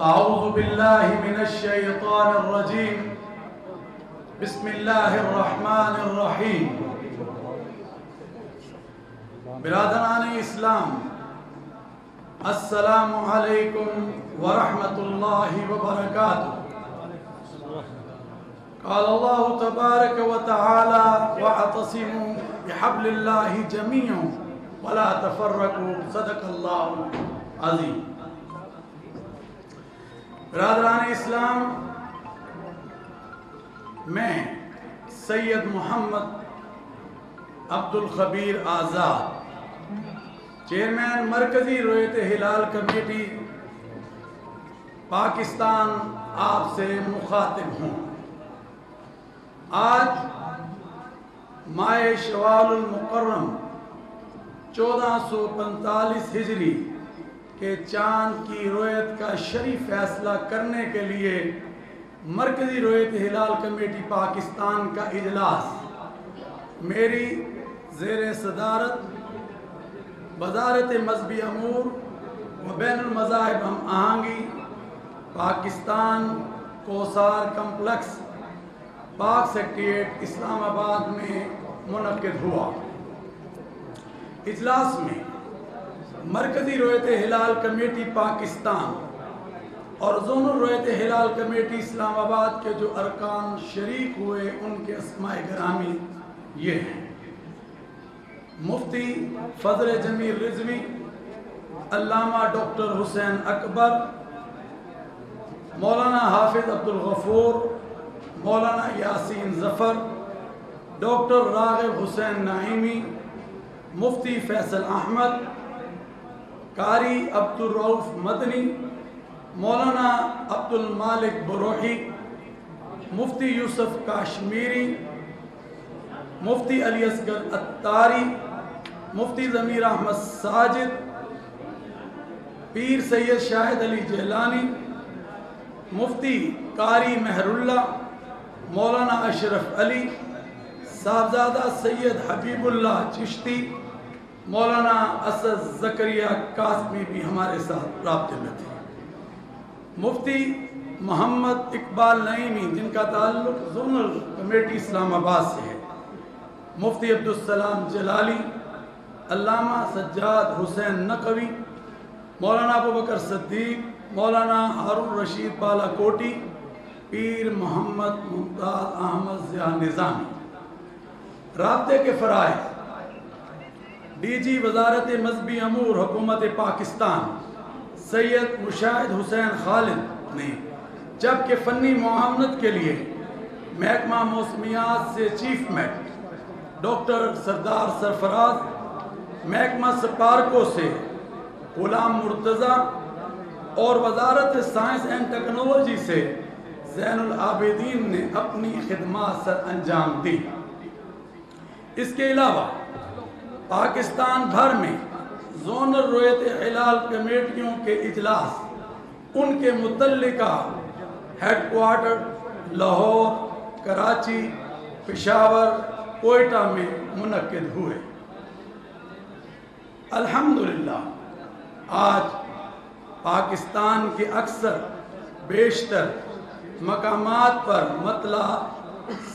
فأعوذ بالله من الشيطان الرجيم. بسم الله الرحمن الرحيم. برادران اسلام، السلام عليكم ورحمة الله وبركاته. قال الله تبارك وتعالى: واعتصموا بحبل الله جميعا ولا تفرقوا، صدق الله العظيم. برادران اسلام، میں سید محمد عبد الخبیر آزاد، چیئرمین مرکزی رویت ہلال کمیٹی پاکستان، آپ سے مخاطب ہوں. آج ماہ شوال المکرم 1445 ہجری کے چاند کی رویت کا شریف فیصلہ کرنے کے لیے مرکزی رویت ہلال کمیٹی پاکستان کا اجلاس میری زیر صدارت وزارت مذہبی امور و بین المذاہب ہم آہنگی، پاکستان کوسار کمپلیکس، پاک سیکریٹریٹ، اسلام آباد میں منعقد ہوا. اجلاس میں مرکزی رویت ہلال کمیٹی پاکستان اور زون الرویت ہلال کمیٹی اسلام آباد کے جو ارکان شریک ہوئے، ان کے اسماء گرامی یہ ہیں: مفتی فضل جمیل رضوی، علامہ ڈاکٹر حسین اکبر، مولانا حافظ عبدالغفور، مولانا یاسین ظفر، ڈاکٹر راغب حسین نعیمی، مفتی فیصل احمد، قاری عبد الروف مدنی، مولانا عبد المالک بروحی، مفتی یوسف کاشمیری، مفتی علی اصغر اتاری، مفتی ضمیر احمد ساجد، پیر سید شاہد علی جہلانی، مفتی قاری مہر اللہ، مولانا اشرف علی، صاحبزادہ سید حبیب اللہ چشتی، مولانا اسد زکریہ قاسمی بھی ہمارے ساتھ رابطے میں تھے. مفتی محمد اقبال نعیمی، جن کا تعلق زونل کمیٹی اسلام آباد سے ہے، مفتی عبد السلام جلالی، علامہ سجاد حسین نقوی، مولانا ابو بکر صدیق، مولانا ہارون رشید بالا کوٹی، پیر محمد مدال احمد زیان نظامی. رابطے کے فرائض: ڈی جی وزارت مذہبی امور حکومت پاکستان سید مساعد حسین خالد نے جبکہ فنی معاونت کے لیے محکمہ موسمیات سے چیف میٹ ڈاکٹر سردار سرفراز، محکمہ سپارکو سے غلام مرتضی اور وزارت سائنس اینڈ ٹیکنالوجی سے زین العابدین نے اپنی خدمات سر انجام دی. اس کے علاوہ پاکستان بھر میں زونل رویت ہلال کمیٹیوں کے اجلاس، ان کے متعلقہ ہیڈ کوارٹر لاہور، کراچی، پشاور، کوئٹہ میں منعقد ہوئے. الحمدللہ آج پاکستان کے اکثر بیشتر مقامات پر مطلع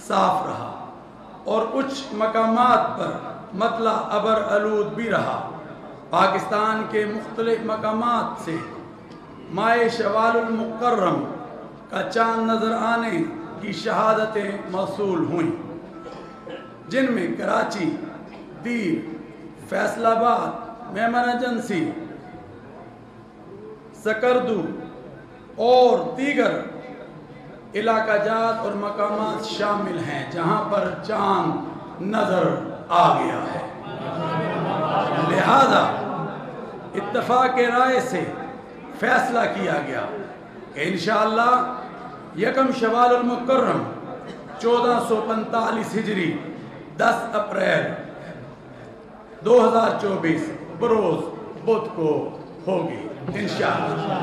صاف رہا اور کچھ مقامات پر مطلع ابر آلود بھی رہا. پاکستان کے مختلف مقامات سے ماہ شوال المکرم کا چاند نظر آنے کی شہادتیں موصول ہوئیں، جن میں کراچی، دیر، فیصل آباد، ایمرجنسی، سکردو اور دیگر علاقہ جات اور مقامات شامل ہیں جہاں پر چاند نظر آ گیا ہے. لہذا اتفاق رائے سے فیصلہ کیا گیا کہ انشاءاللہ یکم شوال المکرم 1445 ہجری 10 اپریل 2024 بروز بدھ کو ہوگی انشاءاللہ.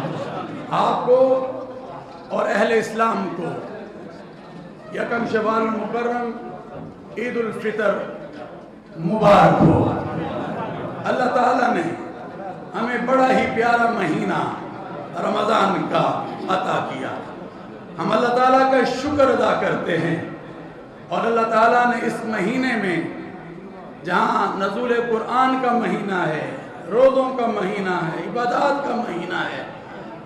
آپ کو اور اہل اسلام کو یکم شوال المکرم عید الفطر مبارک ہو. اللہ تعالیٰ نے ہمیں بڑا ہی پیارا مہینہ رمضان کا शुक्र अदा करते हैं। और अल्लाह ताला ने इस महीने में जहाँ नज़ूल कुरान का महीना है, रोज़ों का महीना है, इबादत का महीना है,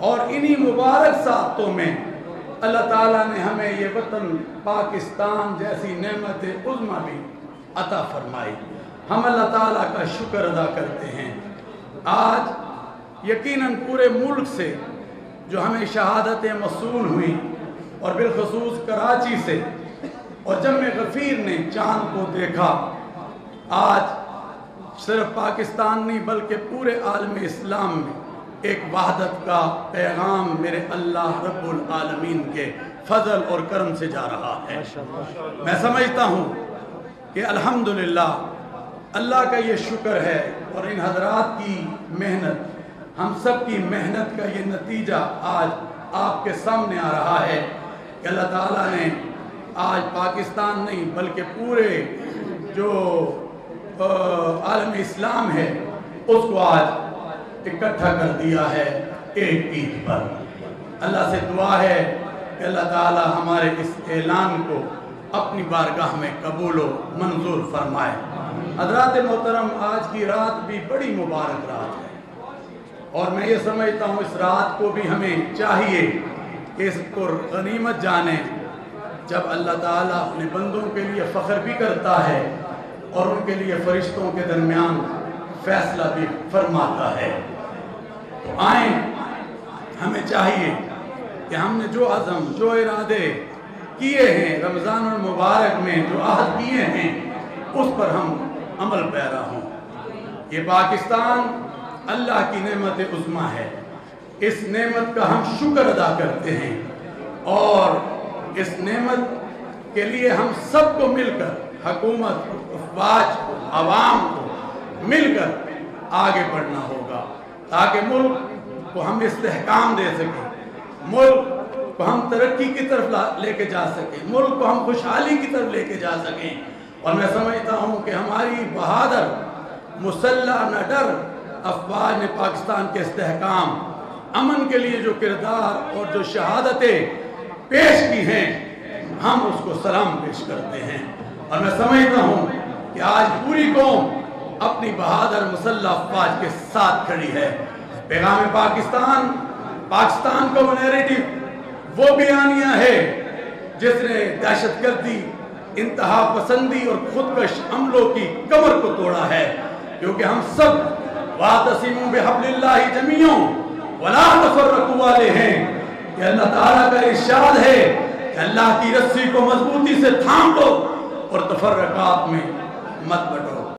और इन्हीं मुबारक सातों में अल्लाह ताला ने हमें ये वतन पाकिस्तान जैसी नेमत उज़्मा भी अता फरमाई। हम अल्लाह ताला का शुक्र अदा करते हैं। आज यकीनन पूरे मुल्क से जो हमें शहादतें मसून हुई और बिलखसूस कराची से और जम्मे गफ़ीर ने चांद को देखा, आज सिर्फ पाकिस्तान नहीं बल्कि पूरे आलम इस्लाम में एक वहदत का पैगाम मेरे अल्लाह रब्बुल आलमीन के फजल और करम से जा रहा है। मैं समझता हूँ कि अल्हम्दुलिल्लाह अल्लाह का ये शुक्र है और इन हजरात की मेहनत, हम सब की मेहनत का ये नतीजा आज आपके सामने आ रहा है कि अल्लाह ताला ने आज पाकिस्तान नहीं बल्कि पूरे जो आलम इस्लाम है उसको आज इकट्ठा कर दिया है एक ईद पर। अल्लाह से दुआ है कि अल्लाह ताला हमारे इस ऐलान को अपनी बारगाह में कबूल व मंजूर फरमाए। हजरात मोहतरम, आज की रात भी बड़ी मुबारक रात है और मैं ये समझता हूँ इस रात को भी हमें चाहिए कि इसको गनीमत जाने। जब अल्लाह ताला अपने बंदों के लिए फ़ख्र भी करता है और उनके लिए फरिश्तों के दरमियान फैसला भी फरमाता है, तो आए हमें चाहिए कि हमने जो अज़म, जो इरादे किए हैं रमज़ान और मुबारक में, जो आहद किए हैं उस पर हम अमल पैरा हों। ये पाकिस्तान अल्लाह की नेमत उज़्मा है, इस नेमत का हम शुक्र अदा करते हैं और इस नेमत के लिए हम सबको मिलकर, हकूमत, अफवाज, आवाम को मिलकर आगे बढ़ना होगा ताकि मुल्क को हम इस्तेहकाम दे सकें, मुल्क को हम तरक्की की तरफ लेके जा सकें, मुल्क को हम खुशहाली की तरफ लेके जा सकें। और मैं समझता हूँ कि हमारी बहादुर, मुसल्ला, न डर अफवाज ने पाकिस्तान के इस्तेहकाम, अमन के लिए जो किरदार और जो शहादतें पेश की हैं, हम उसको सलाम पेश करते हैं। और मैं समझता हूँ कि आज पूरी कौम अपनी बहादुर मुसल्ला अफवाज के साथ खड़ी है। पैगाम पाकिस्तान, पाकिस्तान का वो नैरेटिव, वो बयानिया है जिसने दहशतगर्दी, इंतहा पसंदी और खुदकश हमलों की कमर को तोड़ा है, क्योंकि हम सब वातसिमू बिहब्लिल्लाहि जमीअन वला तफरकू वाले हैं। कि अल्लाह ताला का इरशाद है कि अल्लाह की रस्सी को मजबूती से थाम लो और तफर्रकात में मत बटो।